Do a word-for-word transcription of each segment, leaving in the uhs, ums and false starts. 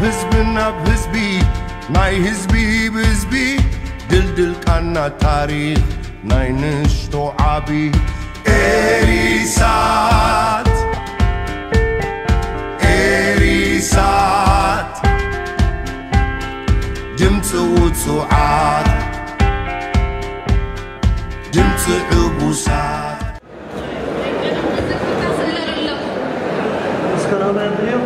hizbin ab hizbi, nay hizbi hizbi, dil dil kanna tarih, nay nishto abi. Erisat, Erisat, dimtsu utsuat, dimtsu ubusat. What's going on there, video?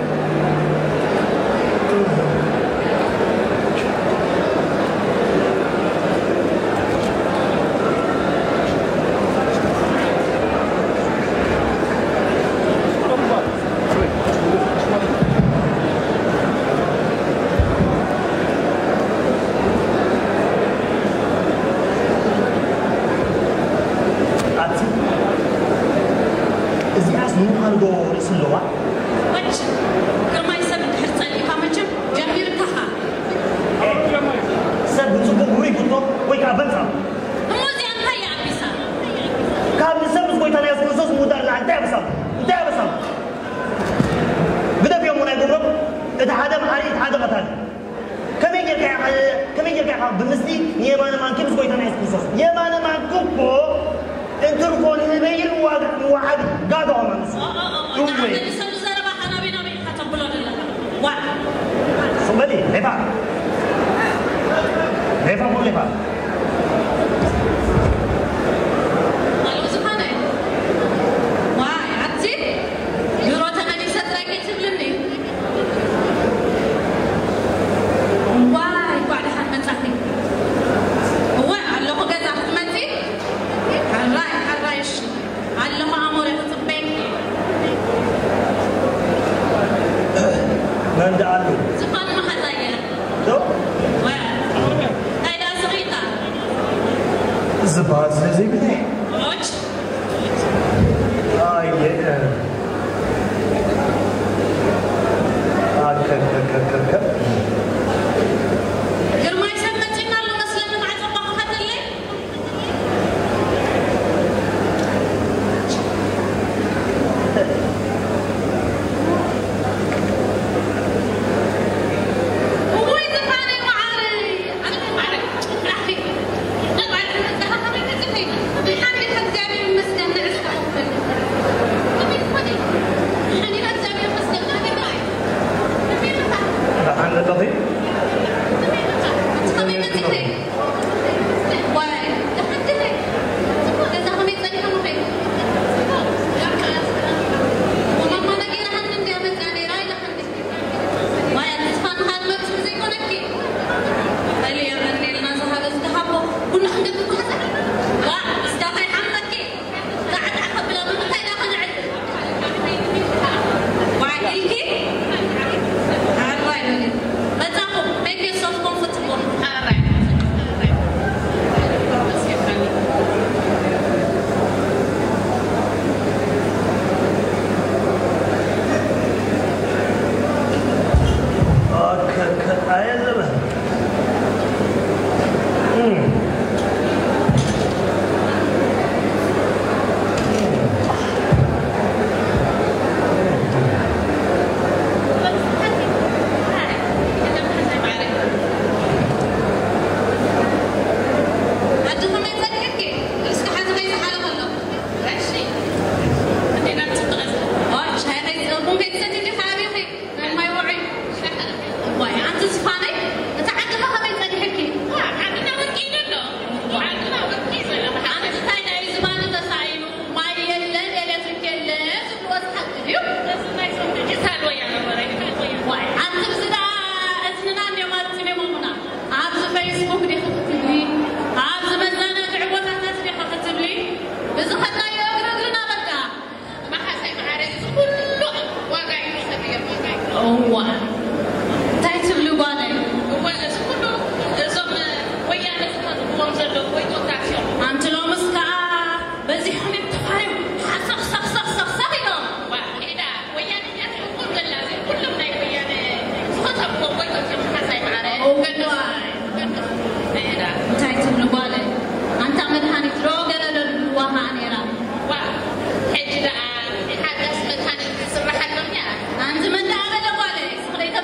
I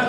Can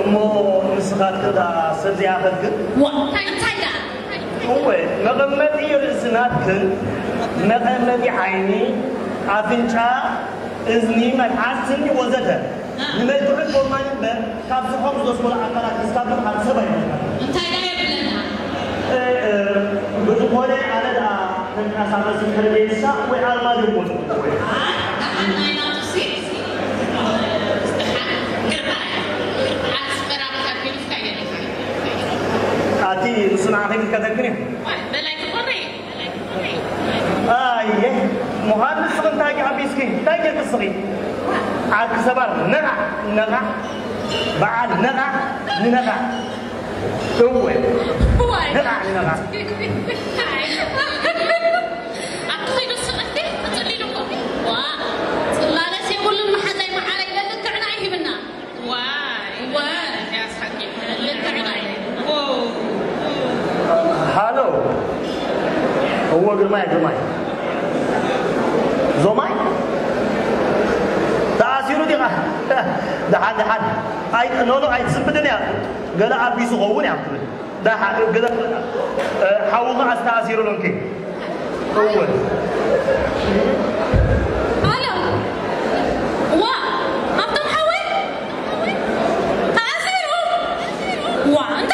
I ati sunah ini kata gini. Belai kori, belai kori. Ah iya, muhammad sebentar lagi habis kini. Tanya ke sini. Aku sabar, naga, naga, baal naga, naga. Tunggu. Naga, naga. Aku itu seperti, aku liru kopi. Wah, selada sih belum mahal, mahal. Kita terkena ini benar. Wah, wah, saya sakit. Kita terkena ini. Wow. Hello. Who is Zomai? Zomai. Zomai? That's you know the hand. The hand. I no no. I simply don't know. Gonna have this whole thing. The hand. Gonna. How long has that zero long been? Over. Hello. What? After how long? That zero. What?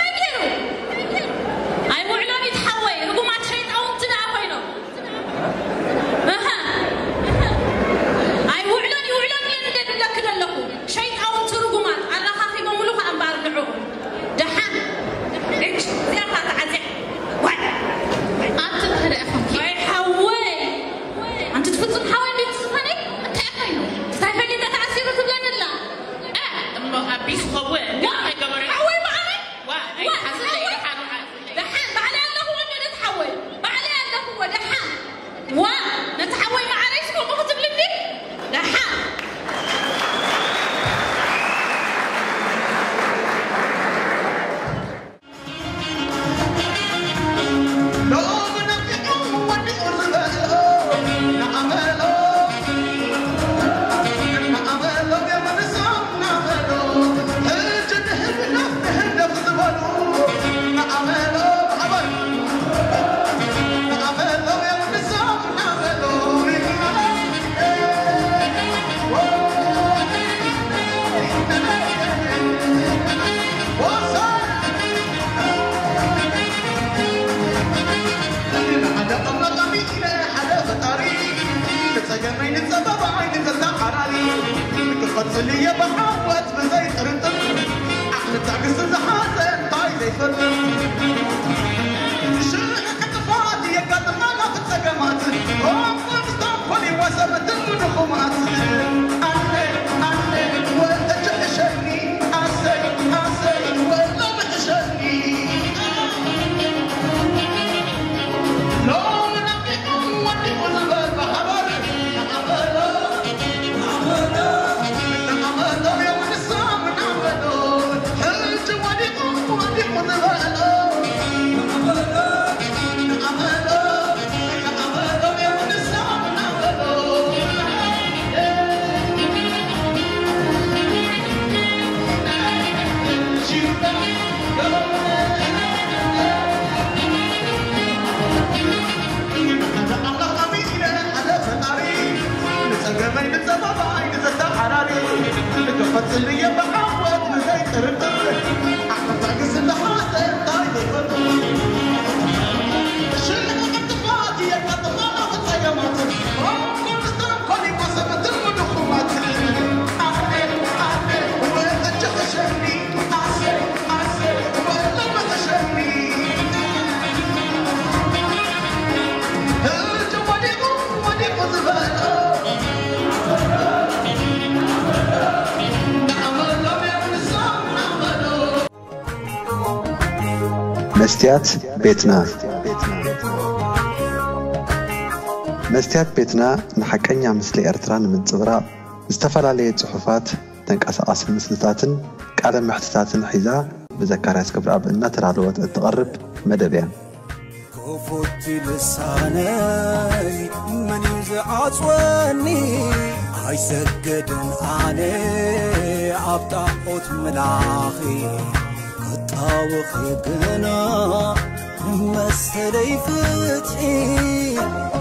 Mestyat Betna. Mestyat Betna نحكينا مثل إرتران من صغرى استفلا لي صحفات تنقص أصل مسلسلاتن كأدم محتساتن حذاء بذكرات كبر أب النتر على الوقت التقرب مدبيا. كفوت لساني من يزعطوني عيسجدن علي عبطاقوت ملاخي قطاوخ يقنا مسلي فتحي